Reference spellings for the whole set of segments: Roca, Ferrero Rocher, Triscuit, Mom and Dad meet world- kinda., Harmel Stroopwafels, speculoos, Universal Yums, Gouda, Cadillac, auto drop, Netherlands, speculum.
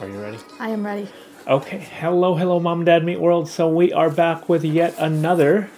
Are you ready? I am ready. Okay, hello, hello, Mom, Dad, Meat World. So we are back with yet another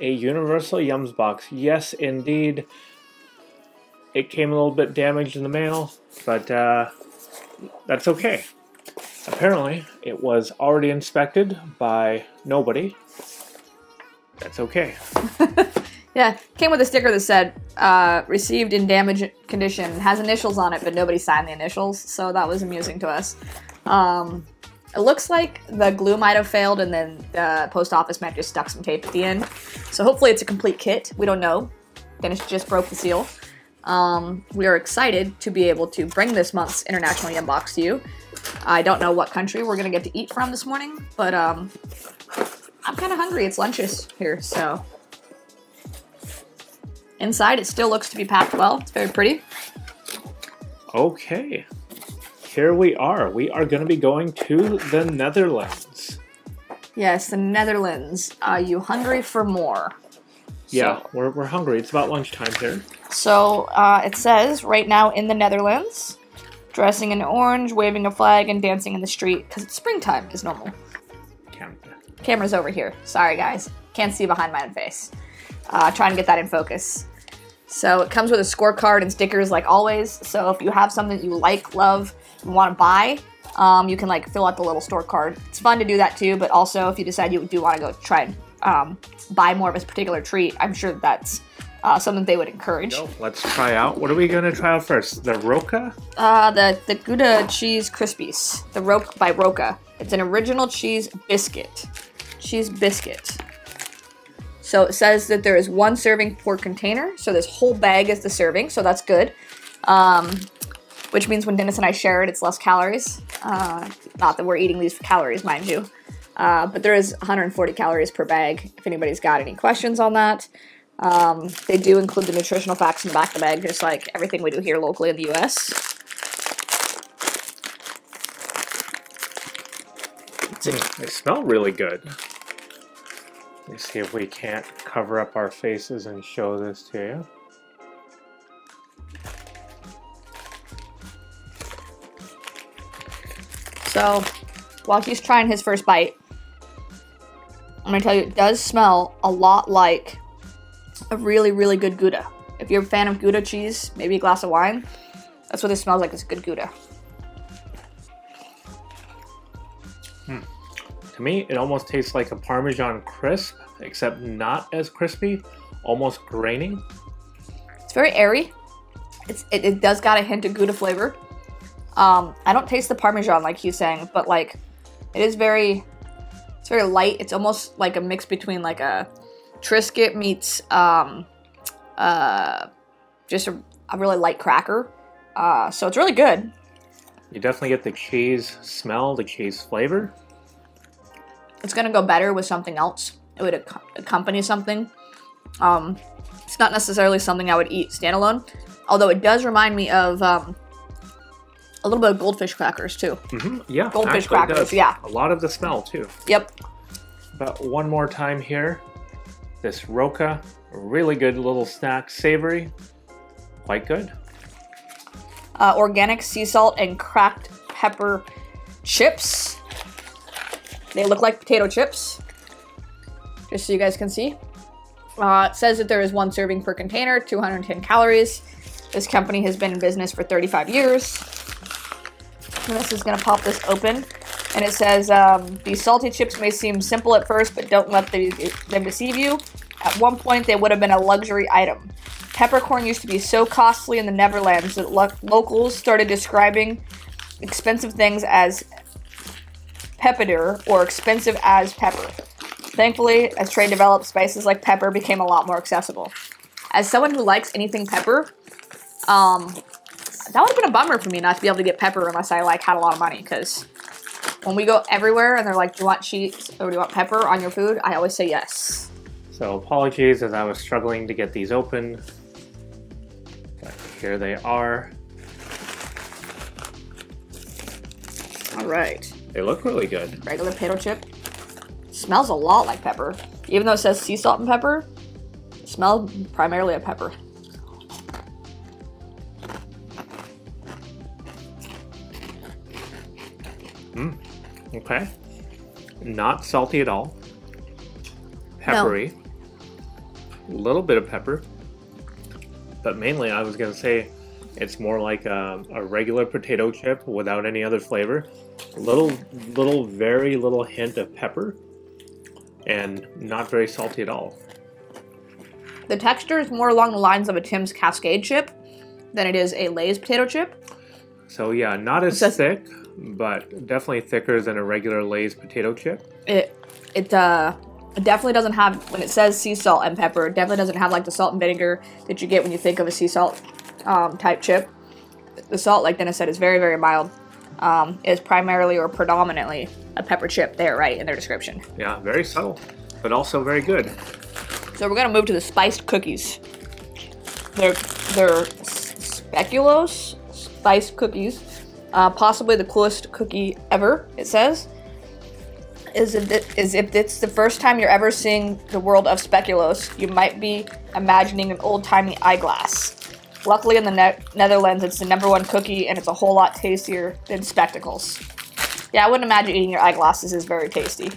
a Universal Yums box. Yes, indeed. It came a little bit damaged in the mail, but that's okay. Apparently, it was already inspected by nobody. That's okay. Yeah, came with a sticker that said, received in damaged condition. It has initials on it, but nobody signed the initials, so that was amusing to us. It looks like the glue might have failed, and then the post office might have just stuck some tape at the end. So hopefully it's a complete kit. We don't know. Dennis just broke the seal. We are excited to be able to bring this month's International Yum Box to you. I don't know what country we're going to get to eat from this morning, but I'm kind of hungry. It's lunches here, so. Inside, it still looks to be packed well. It's very pretty. Okay. Here we are. We are going to be going to the Netherlands. Yes, the Netherlands. Are you hungry for more? Yeah, so, we're hungry. It's about lunchtime here. So it says, right now in the Netherlands, dressing in orange, waving a flag, and dancing in the street, because it's springtime is normal. Camera's over here. Sorry, guys. Can't see behind my own face. Trying to get that in focus. So it comes with a scorecard and stickers like always. So if you have something that you like, love, and want to buy, you can like fill out the little store card. It's fun to do that too, but also if you decide you do want to go try and buy more of this particular treat, I'm sure that's something they would encourage. So let's try out. What are we going to try out first? The Roca? The Gouda Cheese Crispies. The Roca by Roca. It's an original cheese biscuit. Cheese biscuit. So it says that there is one serving per container. So this whole bag is the serving. So that's good. Which means when Dennis and I share it, it's less calories. Not that we're eating these for calories, mind you. But there is 140 calories per bag, if anybody's got any questions on that. They do include the nutritional facts in the back of the bag, just like everything we do here locally in the U.S. They smell really good. Let's see if we can't cover up our faces and show this to you. So, while he's trying his first bite, I'm going to tell you, it does smell a lot like a really, really good Gouda. If you're a fan of Gouda cheese, maybe a glass of wine, that's what this smells like. It's a good Gouda. To me, it almost tastes like a Parmesan crisp, except not as crispy, almost grainy. It's very airy. It does got a hint of Gouda flavor. I don't taste the Parmesan like he's saying, but like it is very, it's very light. It's almost like a mix between like a Triscuit meets just a really light cracker. So it's really good. You definitely get the cheese smell, the cheese flavor. It's going to go better with something else. It would accompany something. It's not necessarily something I would eat standalone, although it does remind me of a little bit of goldfish crackers, too. Mm-hmm. Yeah, goldfish crackers, does. Yeah. A lot of the smell, too. Yep. But one more time here. This Roca, really good little snack, savory, quite good. Organic sea salt and cracked pepper chips. They look like potato chips, just so you guys can see. It says that there is one serving per container, 210 calories. This company has been in business for 35 years. And this is going to pop this open. And it says, these salty chips may seem simple at first, but don't let them deceive you. At one point, they would have been a luxury item. Peppercorn used to be so costly in the Netherlands that locals started describing expensive things as pepperder, or expensive as pepper. Thankfully, as trade developed, spices like pepper became a lot more accessible. As someone who likes anything pepper, that would have been a bummer for me not to be able to get pepper unless I like had a lot of money, because when we go everywhere and they're like, do you want cheese or do you want pepper on your food? I always say yes. So apologies as I was struggling to get these open. But here they are. All right. They look really good. Regular potato chip. Smells a lot like pepper. Even though it says sea salt and pepper, it smells primarily of pepper. Okay. Not salty at all. Peppery. No. A little bit of pepper. But mainly I was going to say it's more like a regular potato chip without any other flavor. Very little hint of pepper. And not very salty at all. The texture is more along the lines of a Tim's Cascade chip than it is a Lay's potato chip. So yeah, not as thick, but definitely thicker than a regular Lay's potato chip. It definitely doesn't have, when it says sea salt and pepper, it definitely doesn't have like the salt and vinegar that you get when you think of a sea salt type chip. The salt, like Dennis said, is very, very mild. Is primarily or predominantly a pepper chip. They're right in their description. Yeah, very subtle, but also very good. So we're gonna move to the spiced cookies. They're speculoos spiced cookies. Possibly the coolest cookie ever, it says. If it's the first time you're ever seeing the world of speculoos, you might be imagining an old-timey eyeglass. Luckily, in the Netherlands, it's the #1 cookie, and it's a whole lot tastier than spectacles. Yeah, I wouldn't imagine eating your eyeglasses is very tasty.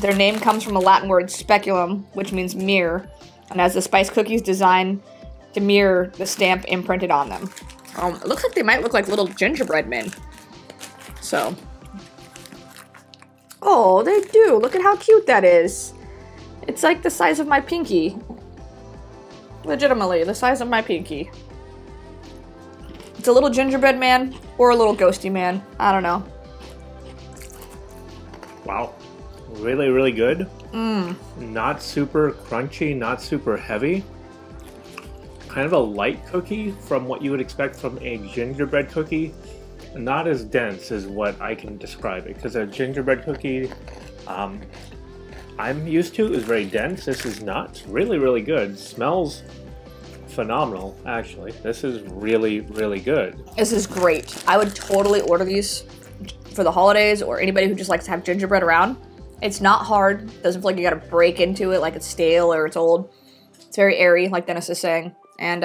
Their name comes from a Latin word speculum, which means mirror, and has the spice cookies designed to mirror the stamp imprinted on them. It looks like they might look like little gingerbread men. So. Oh, they do. Look at how cute that is. It's like the size of my pinky. Legitimately, the size of my pinky. It's a little gingerbread man or a little ghosty man. I don't know. Wow. Really, really good. Not super crunchy, not super heavy. Kind of a light cookie from what you would expect from a gingerbread cookie. Not as dense as what I can describe it, because a gingerbread cookie I'm used to is very dense. This is not. Really, really good. Smells phenomenal, actually. This is really, really good. This is great. I would totally order these for the holidays or anybody who just likes to have gingerbread around. It's not hard. Doesn't feel like you gotta break into it like it's stale or it's old. It's very airy, like Dennis is saying. And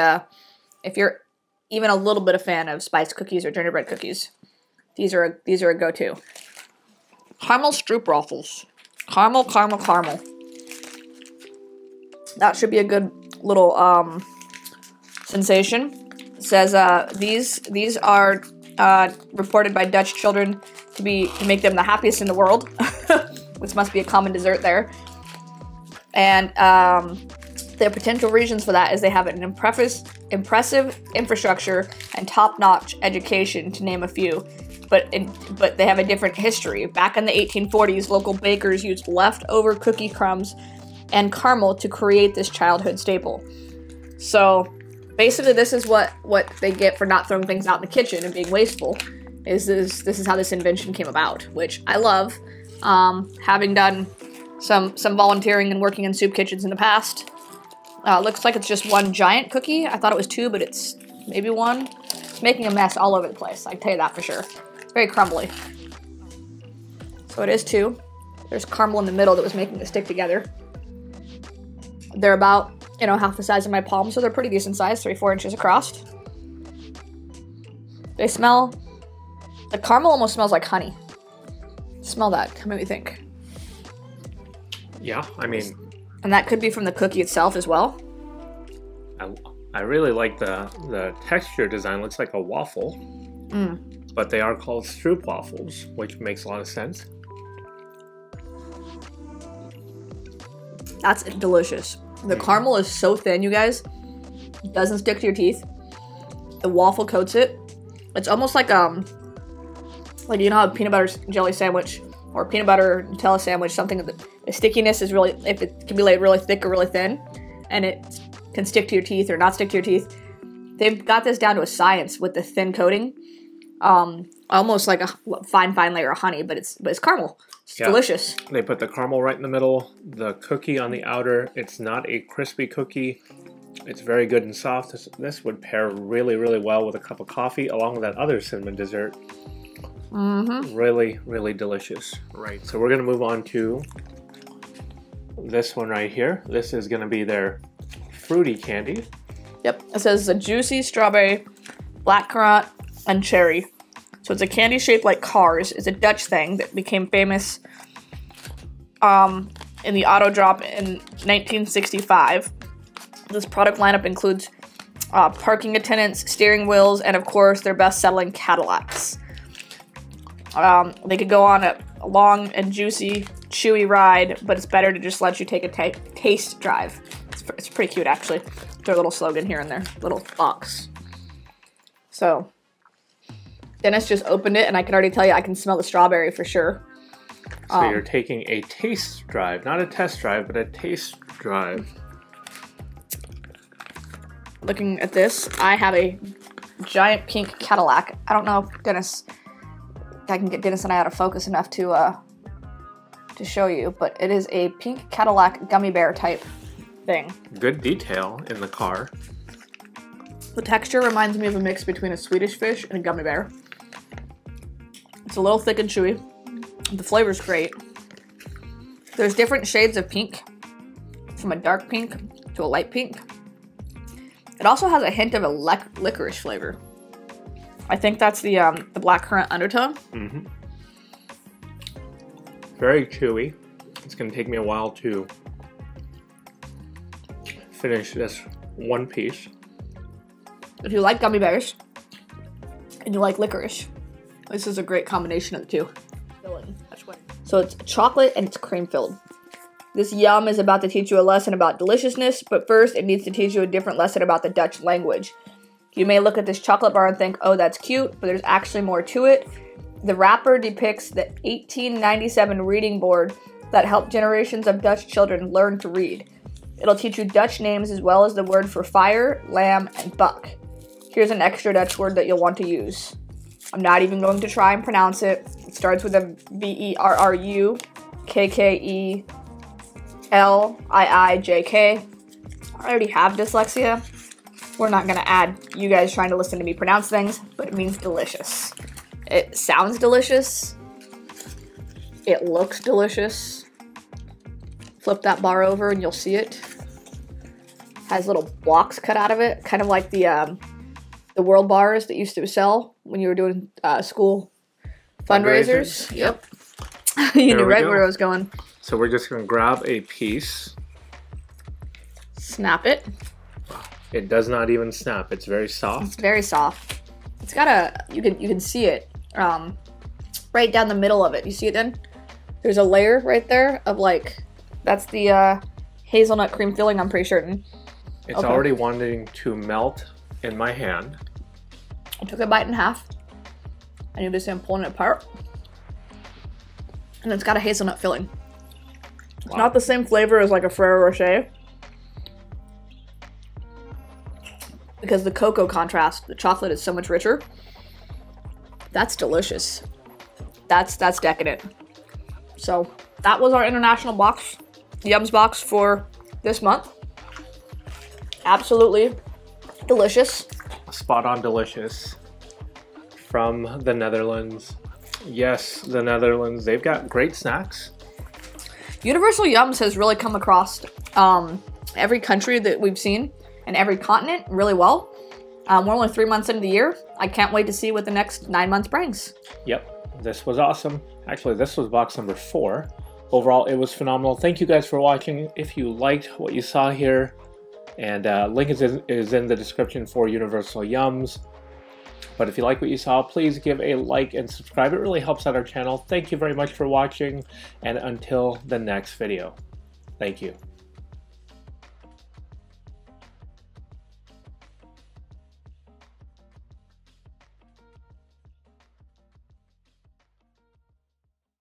if you're even a little bit a fan of spiced cookies or gingerbread cookies, these are a go-to. Harmel Stroopwafels. Caramel, caramel, caramel. That should be a good little sensation. It says these are reported by Dutch children to make them the happiest in the world, which must be a common dessert there. And their potential reasons for that is they have an impressive infrastructure and top-notch education, to name a few. But they have a different history. Back in the 1840s, local bakers used leftover cookie crumbs and caramel to create this childhood staple. So basically this is what they get for not throwing things out in the kitchen and being wasteful. This is how this invention came about, which I love. Having done some volunteering and working in soup kitchens in the past. Looks like it's just one giant cookie. I thought it was two, but it's maybe one. It's making a mess all over the place, I can tell you that for sure. Very crumbly. So it is two. There's caramel in the middle that was making it stick together. They're about, you know, half the size of my palm, so they're pretty decent size, 3-4 inches across. They smell, the caramel almost smells like honey. Smell that, it made me think. Yeah, I mean. And that could be from the cookie itself as well. I really like the texture design, looks like a waffle. But they are called stroopwafels, which makes a lot of sense. That's delicious. The caramel is so thin, you guys. It doesn't stick to your teeth. The waffle coats it. It's almost like you know how a peanut butter jelly sandwich or peanut butter Nutella sandwich, something that the stickiness is really, if it can be like really thick or really thin, and it can stick to your teeth or not stick to your teeth. They've got this down to a science with the thin coating. Almost like a fine layer of honey, but it's caramel. It's delicious. They put the caramel right in the middle, the cookie on the outer. It's not a crispy cookie. It's very good and soft. This would pair really, really well with a cup of coffee, along with that other cinnamon dessert. Really, really delicious. Right, so we're gonna move on to this one right here. This is gonna be their fruity candy. Yep, it says a juicy strawberry, blackcurrant, and cherry. So it's a candy shaped like cars. It's a Dutch thing that became famous in the Auto Drop in 1965. This product lineup includes parking attendants, steering wheels, and of course their best-selling Cadillacs. They could go on a long and juicy, chewy ride, but it's better to just let you take a taste drive. It's pretty cute, actually. Their little slogan here in their little box. So, Dennis just opened it, and I can already tell you I can smell the strawberry for sure. So you're taking a taste drive, not a test drive, but a taste drive. Looking at this, I have a giant pink Cadillac. I don't know if Dennis, I can get Dennis and I out of focus enough to show you, but it is a pink Cadillac gummy bear type thing. Good detail in the car. The texture reminds me of a mix between a Swedish fish and a gummy bear. It's a little thick and chewy. The flavor's great. There's different shades of pink, from a dark pink to a light pink. It also has a hint of a licorice flavor. I think that's the blackcurrant undertone. Mm-hmm. Very chewy. It's gonna take me a while to finish this one piece. If you like gummy bears and you like licorice, this is a great combination of the two. So it's chocolate and it's cream filled. This yum is about to teach you a lesson about deliciousness, but first it needs to teach you a different lesson about the Dutch language. You may look at this chocolate bar and think, oh, that's cute, but there's actually more to it. The wrapper depicts the 1897 reading board that helped generations of Dutch children learn to read. It'll teach you Dutch names as well as the word for fire, lamb, and buck. Here's an extra Dutch word that you'll want to use. I'm not even going to try and pronounce it. It starts with a VERRUKKELIIJK. I already have dyslexia. We're not gonna add you guys trying to listen to me pronounce things, but it means delicious. It sounds delicious. It looks delicious. Flip that bar over and you'll see it. Has little blocks cut out of it, kind of like the world bars that used to sell when you were doing school fundraisers. Yep. You knew right where I was going. So we're just going to grab a piece. Snap it. It does not even snap. It's very soft. It's very soft. It's got a, you can see it right down the middle of it. You see it then? There's a layer right there of like, that's the hazelnut cream filling, I'm pretty certain. It's already wanting to melt in my hand. I took a bite in half. And you just see I'm pulling it apart. And it's got a hazelnut filling. Wow. It's not the same flavor as like a Ferrero Rocher. Because the cocoa contrast, the chocolate is so much richer. That's delicious. That's decadent. So that was our international box, Yums box for this month. Absolutely delicious. Spot on delicious. From the Netherlands. Yes, the Netherlands. They've got great snacks. Universal Yums has really come across every country that we've seen and every continent really well. We're only 3 months into the year. I can't wait to see what the next 9 months brings. Yep, this was awesome. Actually, this was box number 4. Overall, it was phenomenal. Thank you guys for watching. If you liked what you saw here, and link is in the description for Universal Yums. But if you like what you saw, please give a like and subscribe. It really helps out our channel. Thank you very much for watching, and until the next video, thank you.